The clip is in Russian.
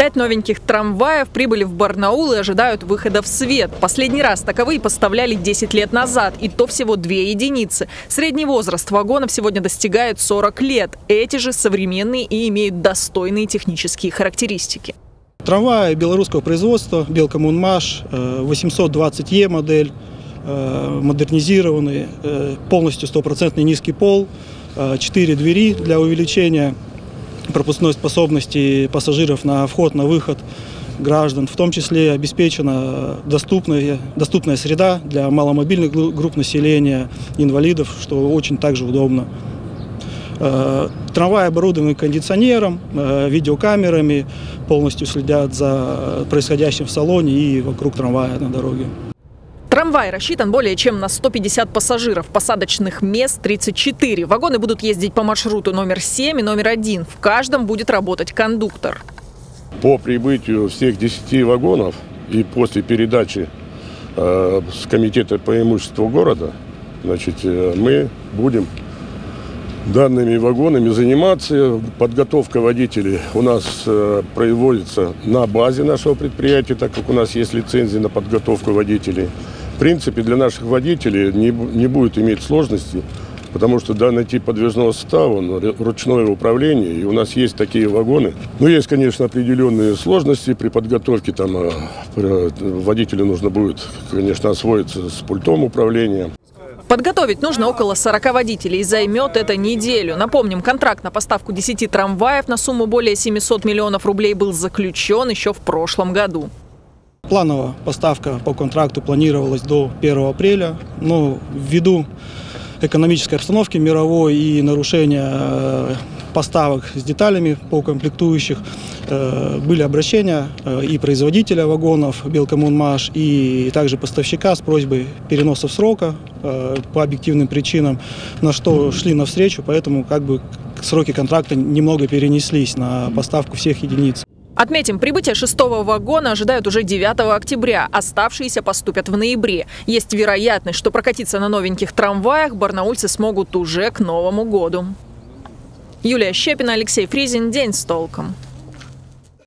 5 новеньких трамваев прибыли в Барнаул и ожидают выхода в свет. Последний раз таковые поставляли 10 лет назад, и то всего 2 единицы. Средний возраст вагонов сегодня достигает 40 лет. Эти же современные и имеют достойные технические характеристики. Трамваи белорусского производства, Белкоммунмаш, 820Е модель, модернизированный, полностью стопроцентный низкий пол, 4 двери для увеличения пропускной способности пассажиров на вход, на выход граждан. В том числе обеспечена доступная среда для маломобильных групп населения, инвалидов, что очень также удобно. Трамваи оборудованы кондиционером, видеокамерами, полностью следят за происходящим в салоне и вокруг трамвая на дороге. Трамвай рассчитан более чем на 150 пассажиров, посадочных мест 34. Вагоны будут ездить по маршруту номер 7 и номер 1. В каждом будет работать кондуктор. По прибытию всех 10 вагонов и после передачи с комитета по имуществу города, значит, мы будем данными вагонами заниматься. Подготовка водителей у нас производится на базе нашего предприятия, так как у нас есть лицензия на подготовку водителей. В принципе, для наших водителей не будет иметь сложностей, потому что данный тип подвижного состава, он ручное управление, и у нас есть такие вагоны. Но есть, конечно, определенные сложности при подготовке. Там водителю нужно будет, конечно, освоиться с пультом управления. Подготовить нужно около 40 водителей, и займет это неделю. Напомним, контракт на поставку 10 трамваев на сумму более 700 миллионов рублей был заключен еще в прошлом году. Плановая поставка по контракту планировалась до 1 апреля, но ввиду экономической обстановки мировой и нарушения поставок с деталями по комплектующих были обращения и производителя вагонов Белкоммунмаш, и также поставщика с просьбой переносов срока по объективным причинам, на что шли навстречу, поэтому как бы сроки контракта немного перенеслись на поставку всех единиц. Отметим, прибытие 6-го вагона ожидают уже 9 октября, оставшиеся поступят в ноябре. Есть вероятность, что прокатиться на новеньких трамваях барнаульцы смогут уже к Новому году. Юлия Щепина, Алексей Фризин. День с толком.